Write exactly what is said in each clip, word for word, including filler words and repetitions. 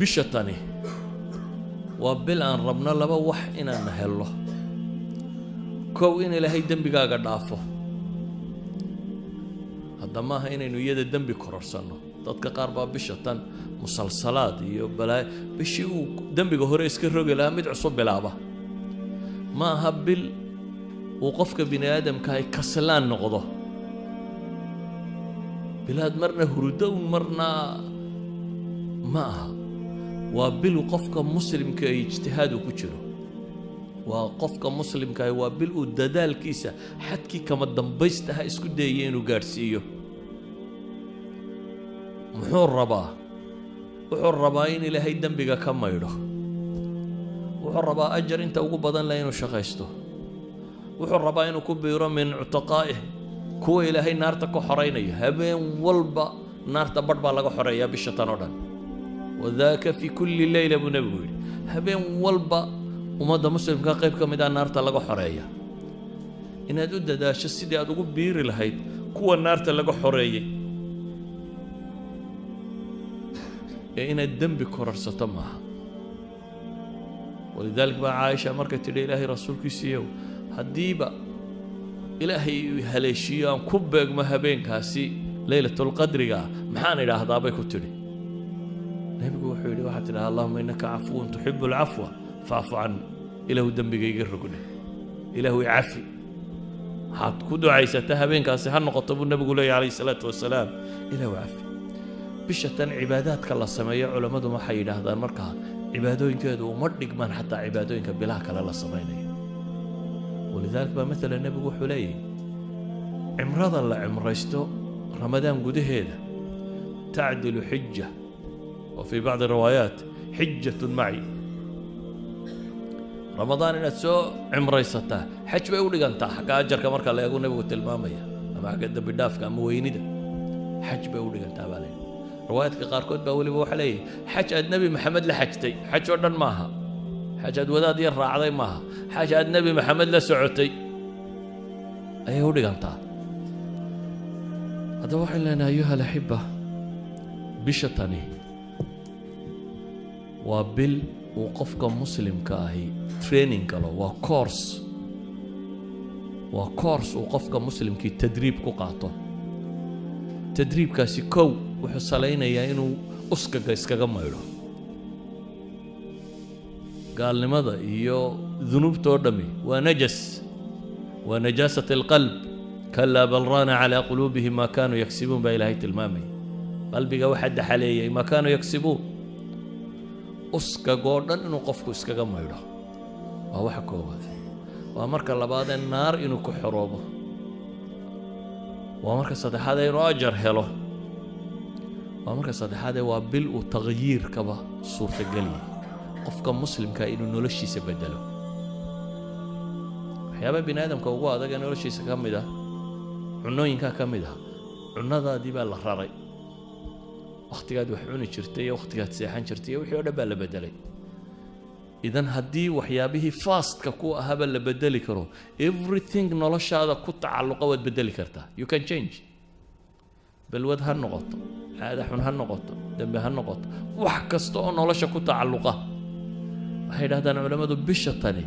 bisha tani waa bil aan rabno laba wax inaan helno kow in Ilaahay dambigaaga dhaafo haddama ha inaynu iyada dambi kororsano dadka qaar baa bisha tan musalsalaad iyo balaa bishii uu dambiga hore iska rogi lahaa mid cusub bilaaba ma aha bil uu qofka bini aadamka ay kaslaan noqdo bilaad marna hurudo marna ما أها وابلو قفك مسلم كي اجتهاد وكتشنو وقفك مسلم كي وابلو الددال كيسة حتى كما دنبيستها اسكو ديينو قارسيو محور ربا وحور رباين إلى هاي الدنبقة كما يروح وحور ربا أجر انت وقو بدن لينو شخيستو وحور رباين وكب يرى من عتقائه كو إلى هاي نار تكو حريني هبين والبا نار تبربا لغو حريا بشتانودان وذاك في كل ليلة بنبوي هبين والبا ومضى مسلم كان قيبك مدى نار تلقى حرية إن هدو داداش السيدي هدو بير الهيد كوى النار تلقى حرية إن الدم بكرر ستمها ولذلك بقى عايشة مركة إلهي رسولك يسيو هديبا إلهي هليشيا كبك ما هبين كاسي ليلة القدر محاني لا هضابك وتري نبي يقول حولي واحد لا اللهم إنك عفو تحب العفو فاعف عني إله دمبي يقرقني إله يعفي حط كدو عيساتها بينك أصيحان نقطبوا النبي يقول عليه الصلاة والسلام إله يعفي بشتان عباداتك الله سمايا علماء ما حينا هذا المركها عبادوين كده ومرق من حتى عبادوين كبلاك الله سمايا ولذلك ما مثل النبي يقول حولي عمراض الله عمريستو رمضان قده هذا تعدل حجة وفي بعض الروايات حجة معي رمضان نتسو عمري ستاه حج بيقول انت حقا اجر كمركا لا يقول نبي تلماميا اما قد بدافك ام وينيده حج بيقول انت بالي روايتك قاركود بقول بو حلي حج النبي محمد لحجتي حج ودن ماها حج وداد يراعدي ماها حج النبي محمد لسعوتي اي هو انت هذا وحي لنا ايها الاحبه بشطني وبال وقفك مسلم كاهي تريننج كلا وكورس وكورس وقفك مسلم كي تدريب كقاطه تدريب كاسي كو وحصلينا يا إنه أسكا إسكا جمايله قال لماذا يو ذنوب توردمي ونجس ونجاسة القلب كلا بل ران على قلوبهم ما كانوا يكسبون بإلهية المامي قلبي واحد حليه ما كانوا يكسبون أسكا جوردن إنه قفكو أسكا جمايله وهو حكوه وأمرك الله بعد النار إنه كحروبه وأمرك صدق هذا يراجر هلو وأمرك صدق هذا وابل وتغيير كبا صورة الجليل قفك مسلم كائن إنه لشي سبدله حيابي بنادم كوجا هذا كان لشي سكمده عنوين ككمده عنذا دي بالحراري وقتي قاعد وحوني شرتيه وقتي قاعد سيحان شرتيه وحيونا بلا بدلي إذن هدي وحيابه فاست ككو أهبا اللي بدلي كرو everything نلاش هذا قطع على قوة بدلي كرتها you can change بالود هالنقط هذا حون هالنقط دم بهالنقط وحكستو نلاش قطع على اللغة هيدا هذا العلماء دول بالشطاني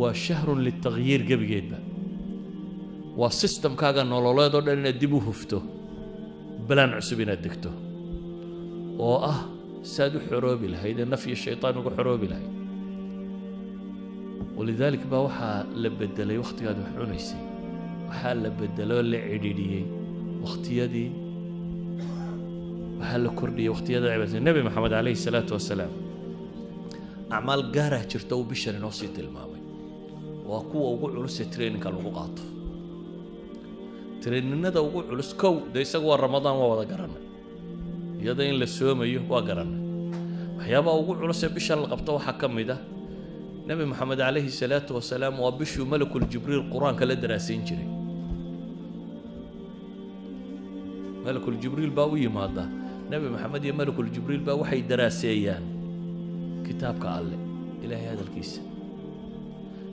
وشهر للتغيير قبل جيبه والسيستم كاجا نلاش دول اللي ندبوه هفتو بلا نعسبين الدكتور واه سادو حروبي لهيدا نفي الشيطان وقو حروبي لهيدا ولذلك با وحا لبدلي وقتياد وحونيسي وحا لبدلو اللي عديديي وقتيادي وحا لكردي وقتيادي عبادة النبي محمد عليه الصلاة والسلام أعمال قاره جرتو بشر نوصي تلمامي وقوة وقو علوسي ترينين كالوقو قاطف ترينين دا وقو علوس كو دا يساقوا رمضان ووضا قرانا يدين للسومي وقرن وحيابا وقول عرسي بشا القبطة وحكم ده نبي محمد عليه الصلاة والسلام وبشو ملك الجبريل القرآن كلا دراسين جري ملك الجبريل باوي ماذا نبي محمد يا ملك الجبريل با وحي دراسيان كتاب قال إلهي هذا الكيس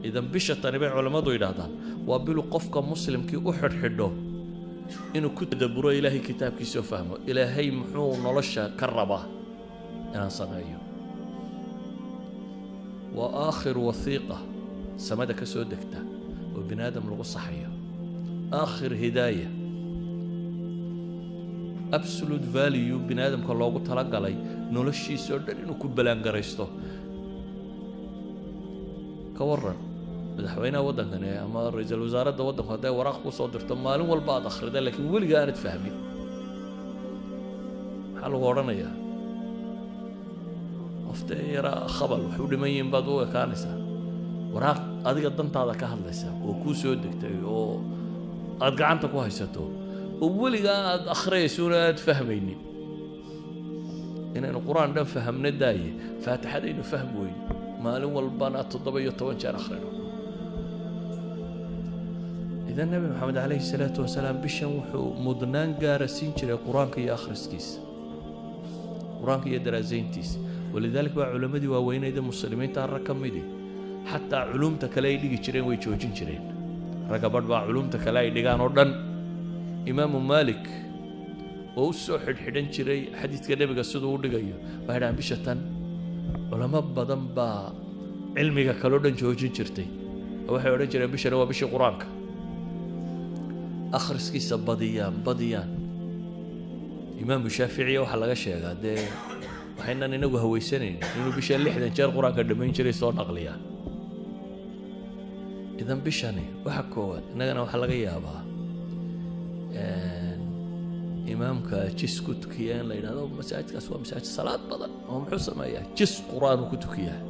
إذا بشا تنبيع علماء ويلادا وابلو قفك مسلم كي أحر حدوه إنه كتب برو إلهي كتاب كيسو فهمه إلهي محور نلشة كربه أنا صنعيه وآخر وثيقة سمدك سودكته وبنادم لغو صحية، آخر هداية absolute value بنادم كله قط تلقى لي نولشي سودر إنه كبلان قريسته كورر مدحوينا ودنكنا يا أما رجال وزارة ده ودنك هذا وراقه صدر تمالهم والبعض آخر ده لكن ولقى أنا تفهمي حلو ورنا يا أفتيرا خبل وحول ما ينبضوا كانسة وراك أدي قدمت هذا كهلسة وكوسو دكتي أو أدق عن تقوى هيسته وولقى آخره سورة تفهميني إن القرآن ده فهمنا داية فاتح ده إنه فهموين مالهم والبنات الضبي يطون شر آخرهم. إذا النبي محمد عليه الصلاة والسلام بشموح مدنان جارسين شر القرآن كي آخر سكيس القرآن كي درازين تيس ولذلك بقى علماء دي وين إذا مسلمين تعركم دي حتى علوم تكلاي دي كشرين ويجوجين شرين رقابات بقى علوم تكلاي دي كان أردن إمام مالك ووسو حد حدن شري حديث كده بقصده ورد جايو بعد عم بيشتن علماء بدم بقى علمي كالودن جوجين شرتي واحد ورد شري بيشري وبيشي قرانك آخر سكيس بديان بديان إمام الشافعي وحلقش يا قاعد وحنا ننوه هو سنين إنه بيشان لحد إن شاء القرآن قدمين شري صار نقليان إذا بيشاني وحكوا نجنا وحلقيها بقى إمامك تشسكت كيان لين هذا مساعد كسوة مساعد الصلاة بدل هم حسن ما يه تشس قرآن وكتكيان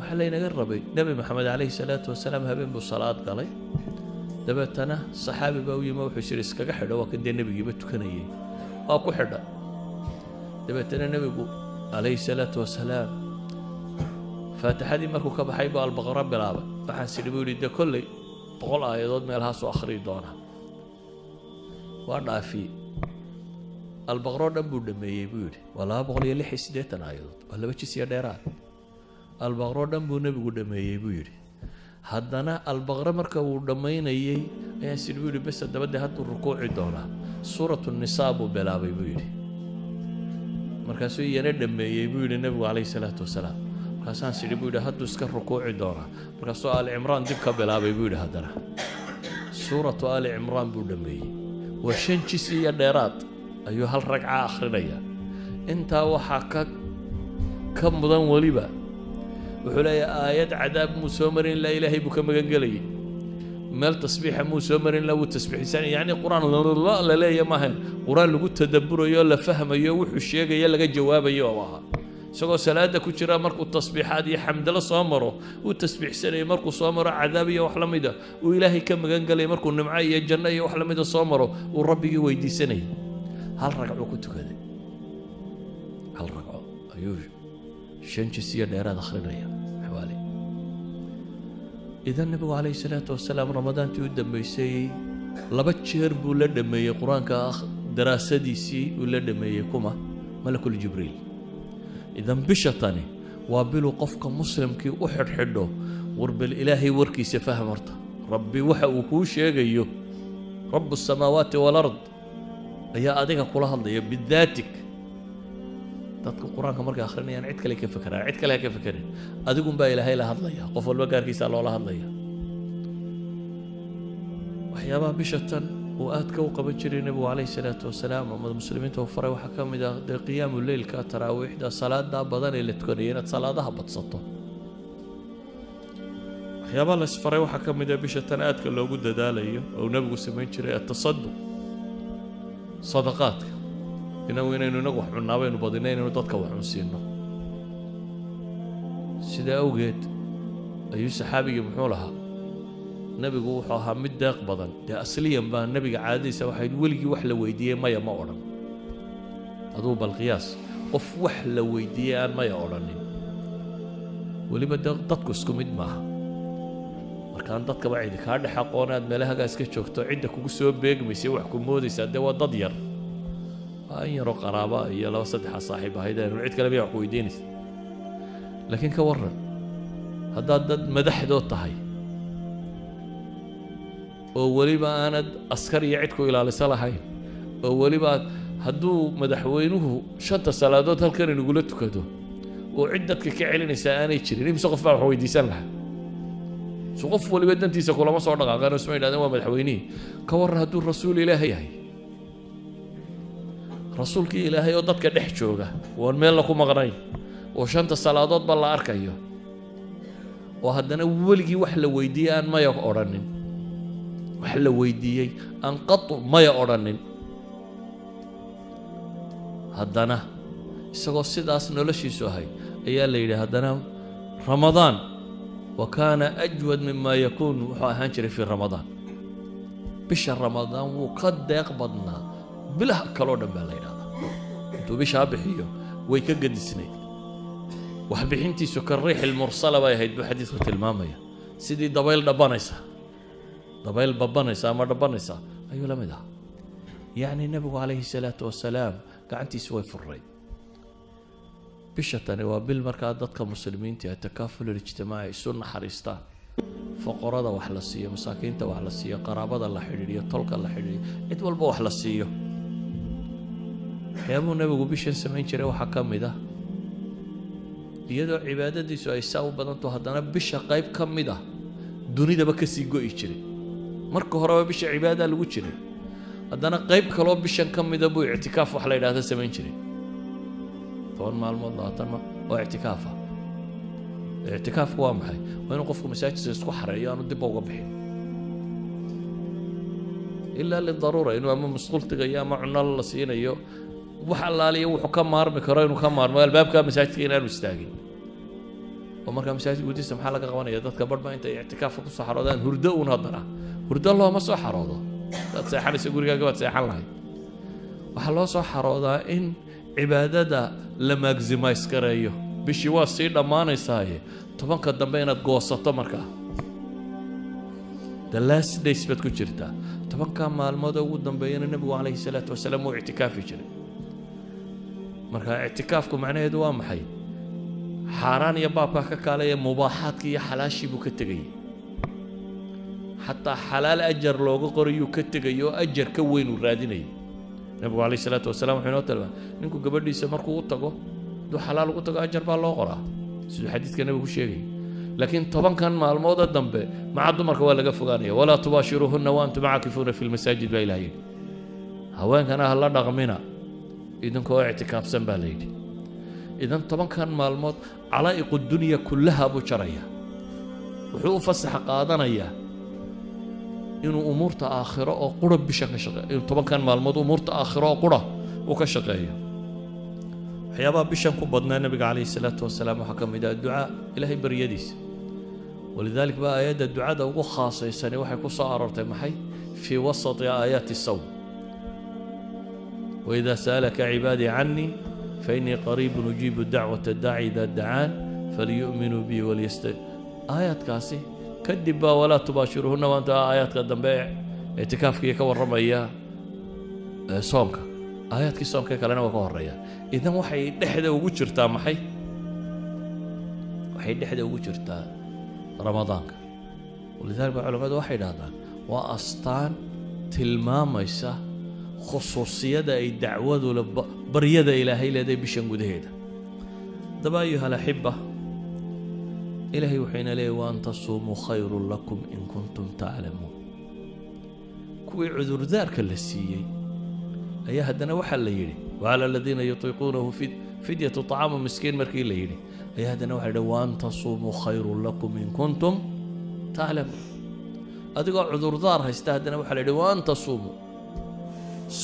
وحلينا قربي نبي محمد عليه الصلاة والسلام هبين بالصلاة قالي دبتنا صحابي باوي ما وحشريس كجحده وكده النبي جبته كنيه أكو حدا دبتنا النبي عليه الصلاة والسلام فاتحدي مركو كبحيبة البغراب بلعبة فحسي بيقولي ده كله بقول آيات من الهاس وآخري دونها وأنا في البغراب نبود ما يبود ولا بقول يلي حسيت أنا آيات ولا بتشي سيادرات البغراب نبود نبود ما يبود هادنا البغرة مركب ودمين أيه أيه سيربيري بس الدبادة هاتوا الركوع دهنا سورة النصاب وبلابي بيري مركب سوي يندم يبيري النبي عليه الصلاة والسلام مركب سان سيربيري هاتوا سكر الركوع دهنا مركب سؤال عمران دبك بلابي بيري هادنا سورة آل عمران بودمي وشين تشي الديرات أيها الركعة آخرية أنت وحكك كم ضم وليبا وحلا آيات عذاب مسومر لا إله بك مجنجلي مال تسبيح مسومر لا والتسبيح إنسان يعني قرآن الله لا لا يا مهن قرآن اللي قلت تدبره يلا فهم يوح الشيء يلا جا جواب يوها سقى سلادة كشرا مركو التصبيحات يا حمد الله صامره والتسبيح سنة مركو صامره عذاب يا وحلميده وإلهي كم جنجلي مركو النمعية الجنة يا وحلميده صامره والرب يويدي سنة هل رجعوا كنت كذا هل رجعوا أيوه شنش السير دائرة داخلية حوالي. إذا النبي عليه الصلاة والسلام رمضان تودم بيسي لبتشهر بولد ما يقرأن كأخ دراسة ديسي ولد ما يقومه ملك الجبريل. إذا بشطاني وابلو قفك مسلم كي أحد حده ورب الإلهي وركي سفاه مرته ربي وحى وكوش يجيه رب السماوات والأرض يا أديك كلها الله بالذاتك. dadka quraanka marka akhrinayaan cid kale ka fakaraan cid kale ka fakareen adigu baa ilaahay la hadlaya qof walba gaarkiisa loo la hadlaya waxyaaba bishatan oo aad ka qaban jireen nabi walaal salaatu wasalaam ummadda muslimiinta oo faray waxa ka mid ah qiyaamul leelka taraawiixda salaada badan ee la tukanayeen salaadaha badsato waxyaaba la faray waxa ka mid ah bishatan aad ka loogu dadaalayo oo nabigu sameyn jiray at-tasadduq sadaqaadka ina weynaynu inagu wax cunnaabeynu badinaynu dadka wax cunsiino sida awgeed ayuu saxaabiga muxuu lahaa nabigu wuxuu ahaa mid deeq badan dee asliyan baa nabiga caadadiisa waxay weligii wax la weydiiyey maya ma odhan aduu bal qiyaas qof wax la weydiiyey aan maya odhanin weliba dadku isku mid maaha markaan dadkaba cidi kaa dhex aqoon aad meelahaagaa iska joogto cidda kugu soo beegmaysa wax ku moodaysaa dee waa dad yar أي رق رابا هي لو صدح صاحبها هيدا نوعيت كلام يعقوي دينس لكن كورن هذا ضد مدح دوت هاي أولي ما أنا أسكر يعدكوا إلى لسالة هاي أولي ما هدو مدح وينه شنت سلادوت هالكرين يقولتوا كده وعدتك كعلنسا أنا يشري نبي سقف فرح ويديسن لها سقف واللي بدنا تيسا كل ما صار نقع غير اسمه إلا دموع الحويني كورها دور رسول إلهي هي رسولك إلهي وضدك نحجوجه ونميل لكم مغني وشنت الصلاة بالله أركيه وهذا أولجي وحلا ويدي أن ما يقرنن وحلا ويدي أن قط ما يقرنن هذانا isagoo sidaas noloshiisu ahay ayaa la yiri hadana Ramadan wa kana ajwad mimma yakun wuxuu ahaan jiray fi Ramadan bisha Ramadan wuu ka deeqbadna bilaha kale dhanba la yiraahdo intuu bisha bixiyo way ka gadisnay wax bixintiisu ka riixil mursala bay ahayd bu xadiisku tilmaamaya sidii dabayl dhabanaysa dabayl babanaysa ama dhabanaysa ayuu la mid ah yaani nabigu alayhi salatu wasalaam gacantiisu way furray بشتاني وبالمركز ضدك مسلمين تي التكافل الاجتماعي السنة حريستان فقراء وحلسية مساكين توحلسية قرابة الله حريرية طلق الله حريرية اتول بوحلسية حيامو نبيقو بشان سمعين شري وحكامي ده ليدو عبادة دي سوى يساو بدانتو هدانا بشا قايب كامي ده دوني ده بكسي قو ايشري مركو هرابة بشا عبادة لغو شري هدانا قايب كالو بشان كامي ده بو اعتكاف وحلا يلاتا سمعين شري طول ما الموضوع واعتكافه اعتكاف هو محي وين وقفكم مساجد اسكو حريان ودب وقبحي الا للضروره انه امام مسقلت ايام عنا الله سينيو وحلاليه وحكم هرمي كرين وكم هرمي الباب كان مساجد كينان مستاقين ومر كان مساجد وديس محل قوانيه ددك برد ما انت اعتكافه صحرودان هرده ونهضنا هرده الله ما صحروده دد سيحنس غوريغا قبت سيحن لهي waxa loo soo xaroodaa in cibaadada la maximize karayo bishii waa si dhamaanaysaa tobanka dambe inaad goosato markaa the last days bad ku jirta tobanka maalmood ugu dambeeyana nabigu calayhi salaatu wasalaam uu i'tikaafi jiray markaa i'tikaafku macnaheedu waa maxay xaaraan iyo baabka ka kaalaya mubaahaadka iyo xalaashii buu ka tagay hatta xalaal ajar loogu qoriyo ka tagayo ajar ka weyn uu raadinay النبي عليه الصلاة والسلام حين وتلبى إنكم قبل لي سمركو وطقو دو حلال وطقو أجر بالله قرأ سيد الحديث كان يقول شيء لكن طبعا كان مع الموضة الذنب ما عاد مركو ولا قفقانية ولا تباشروهن وأنتم عاكفون في المساجد لا إلهين هوان كان أهل الله غمنا إذا كو اعتكاف سنباليدي إذا طبعا كان مع الموضة علائق الدنيا كلها بشرية وحوف السحق أذن إياه إنه أمورت آخرة أو قرب بشكل شقيق إنه طبعا كان معلومات أمورت آخرة أو قرب وكشقية حيابا بشكل بدنا النبي عليه الصلاة والسلام وحكم إذا الدعاء إلهي بريديس ولذلك بقى آيات الدعاء ده وخاصة السنة وحيكون صارت محي في وسط آيات الصوم وإذا سألك عبادي عني فإني قريب أجيب الدعوة الداعي إذا دعان فليؤمنوا بي وليست آيات كاسي كذبا ولا تباشرهن وانت آيات قدام بيع اعتكافك يكون رمية صومك آياتك صومك كلنا وكون ريا إذا وحي دحدة وجرتا محي وحي دحدة وجرتا رمضانك ولذلك العلماء وحيد هذا وأستان تلمام يسا خصوصية الدعوة ولا بريدة إلهي لدي بشنقود هيدا دبا أيها الأحبة إلهي وحين لي وأن تصوموا خير لكم إن كنتم تعلمون كوي عذر ذلك اللسيي أيها هدنا وحل ليلي وعلى الذين يطيقونه فدية طعام مسكين مركي ليلي أيها هدنا وحل وأن تصوموا خير لكم إن كنتم تعلمون أتقول عذر ذارها استهدنا وحل وأن تصوموا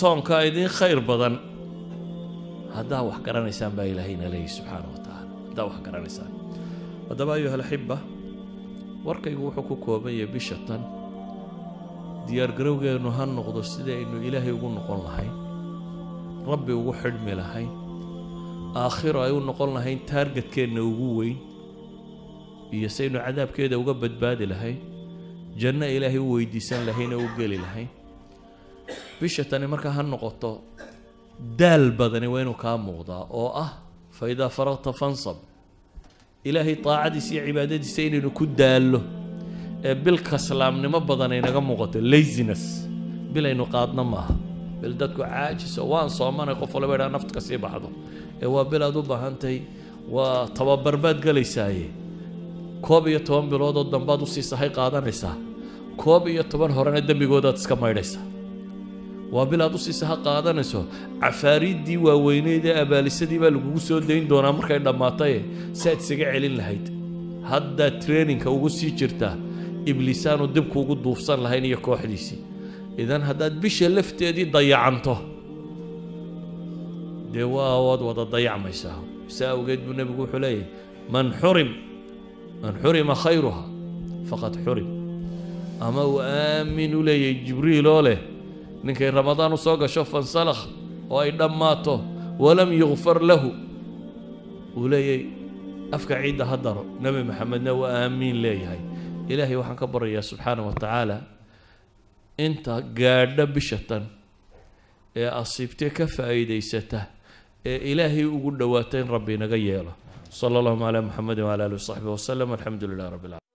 صوم كايدين خير بدن هذا وحكران إنسان بإلهينا ليه سبحانه وتعالى هذا وحكران إنسان ودابا أيها الأحبة warkaygu wuxuu ku koobay bishatan diyaar garowgeenu han noqdo sida inuu ilaahay ugu noqon lahayn rabbi ugu xidhmi lahayn aakhiro ay u noqon lahayn targetkeena ugu weyn iyo saynu cadaabkeeda uga badbaadi lahayn janno ilaahay u weydiisan lahayn oo u gali lahayn bishatan marka han noqoto daal badan weenu ka muuqda oo ah fayda farata fansab إلهي طاعتي يا عبادتي سيني نكدالو بالكسلام نما بدنا نجا مقتل ليزنس بلا نقاطنا معها بلدتك عاجز وان صومنا قفل بلا نفط كسي بعضه وبلا دوبها أنتي وطبابر باد قليساي كوبية توان بلودو دنبادو سيساحي قادانيسا كوبية توان هوراني دنبيقودات سكمايديسا وبلادو سيساحي قادانيسو عفاريد دي وويني دي أباليسا دي بالقوسيو دين دونا مركين دماتاي سايد سيقع علين لهايد هادا ترينينك وقوسي جرتا إبليسانو دبكو وقود دوفصان لهايني يكو حديسي إذن هاداد بيش اللفتي دي ضيعانتو دي واواد وضا ضيع ميساهو ساو قيد بالنبي قوحو ليه من حرم من حرم خيرها فقد حرم أما وآمنوا ليه جبريل أوليه نكي رمضان وصوغا شوف انسلخ وإن ماتو ولم يغفر له وليه أفكا عيد هدره نبي محمد نو آمين ليه هاي إلهي وحنكبر يا سبحانه وتعالى أنت قاعدة بشتن أصيبتك فأيديسته إلهي وقل دواتين ربي نقيله صلى الله على محمد وعلى آله وصحبه وسلم الحمد لله رب العالمين.